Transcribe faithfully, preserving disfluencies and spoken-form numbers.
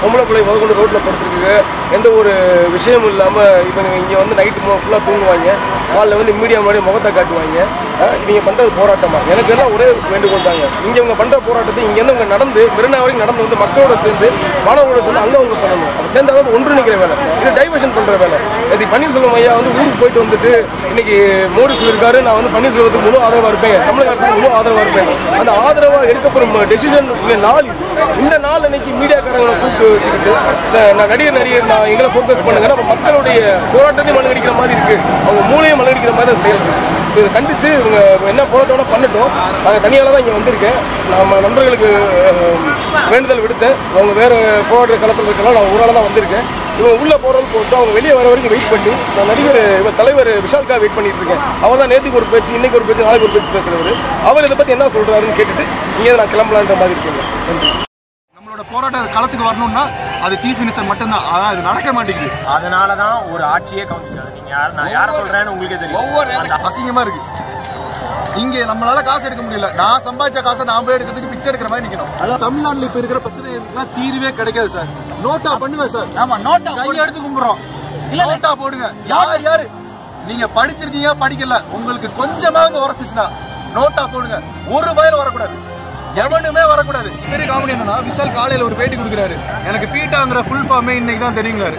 பொம்பளை பிள்ளை முதற்கொண்டு ரோட்டில் படுத்துருக்கு. எந்த ஒரு விஷயமும் இல்லாமல் இப்போ இங்கே வந்து நைட்டு ஃபுல்லாக தூங்குவாங்க. காலில் வந்து மீடியா முன்னாடி முகத்தை காட்டுவாங்க. நீங்கள் பண்ணுறது போராட்டமாக எனக்கு எல்லாம் ஒரே வேண்டுகோள் தாங்க. இங்கே இவங்க பண்ணுற போராட்டத்தை இங்கேருந்து அவங்க நடந்து மெரினா வரைக்கும் நடந்து வந்து மக்களோட சேர்ந்து மாணவர்களோட சேர்ந்து அங்கே அவங்க பண்ணணும். அப்போ சேர்ந்தாவது ஒன்றிணைக்கிற வேலை, இது டைவர்ஷன் பண்ணுற வேலை. இது பன்னீர்செல்வம் ஐயா வந்து ஊருக்கு போயிட்டு வந்துட்டு இன்னைக்கு மோடி சொல்லியிருக்காரு, நான் வந்து பன்னீர்செல்வத்துக்கு முழு ஆதரவாக இருப்பேன், தமிழக அரசுக்கு முழு ஆதரவாக இருப்பேன். அந்த ஆதரவாக எடுக்கப்படும் டெசிஷன் இல்லை நாள் இந்த நாள் இன்னைக்கு மீடியாக்காரங்களை கூப்பிட்டு வச்சுக்கிட்டு நான் நடிகர் நடிகர் நான் எங்களை ஃபோக்கஸ் பண்ணுங்க. நம்ம மக்களுடைய போராட்டத்தையும் மலங்கடிக்கிற மாதிரி இருக்குது, அவங்க மூளையும் மலங்கடிக்கிற மாதிரி தான் செயல். ஸோ இதை கண்டித்து இவங்க என்ன போராட்டோட பண்ணிட்டோம். நாங்கள் தனியால் தான் இங்கே வந்திருக்கேன். நம்ம நண்பர்களுக்கு வேண்டுதல் விடுத்தேன், அவங்க வேறு போராட்ட களத்தில் இருக்கலாம், நான் ஊரால் தான் வந்திருக்கேன். இவங்க உள்ளே போகிறவங்க போட்டு அவங்க வெளியே வர வரைக்கும் வெயிட் பண்ணி நான் நடிகர் இவர் தலைவர் விஷாலுக்காக வெயிட் பண்ணிட்டு இருக்கேன். அவர் தான் நேற்றுக்கு ஒரு பேச்சு, இன்றைக்கு ஒரு பேச்சு, நாளைக்கு ஒரு பேச்சு பேசுகிறவர். அவர் இதை பற்றி என்ன சொல்கிறாருன்னு கேட்டுட்டு இங்கே நான் கிளம்பலான்ற மாதிரி இருக்கேன். நன்றி. நம்மளோட போராட்ட களத்துக்கு வரணும்னா அது சீஃப் மினிஸ்டர் மட்டும்தான், ஆனால் அது நடக்க மாட்டேங்குது. அதனால தான் ஒரு ஆட்சியே கவுந்துச்சு. நீங்க யார் நான் யாரை சொல்றேன்னு உங்களுக்கே தெரியும். அசிங்கமா இருக்கு. இங்கே நம்மளால காசு எடுக்க முடியல, நான் சம்பாதிச்ச காசை நான் போய் எடுக்கிறதுக்கு பிச்சை எடுக்கிற மாதிரி நிக்கணும். தமிழ்நாட்டில் இப்ப இருக்கிற பிரச்சனை தீர்வே கிடைக்காது சார். நோட்டா பண்ணுவேன் சார், கையை எடுத்து கும்பிடுறோம், நோட்டா போடுங்க. யார் யாரு நீங்க படிச்சிருக்கீங்க படிக்கல, உங்களுக்கு கொஞ்சமாவது உரைச்சிச்சுன்னா நோட்டா போடுங்க. ஒரு வயல் வரக்கூடாது, எவனுமே வரக்கூடாது. பெரிய காமெடி என்னன்னா விஷால் காலையில் ஒரு பேட்டி கொடுக்குறாரு, எனக்கு பீட்டாங்கிற ஃபுல் ஃபார்மே இன்னைக்கு தான் தெரியுங்கிறாரு.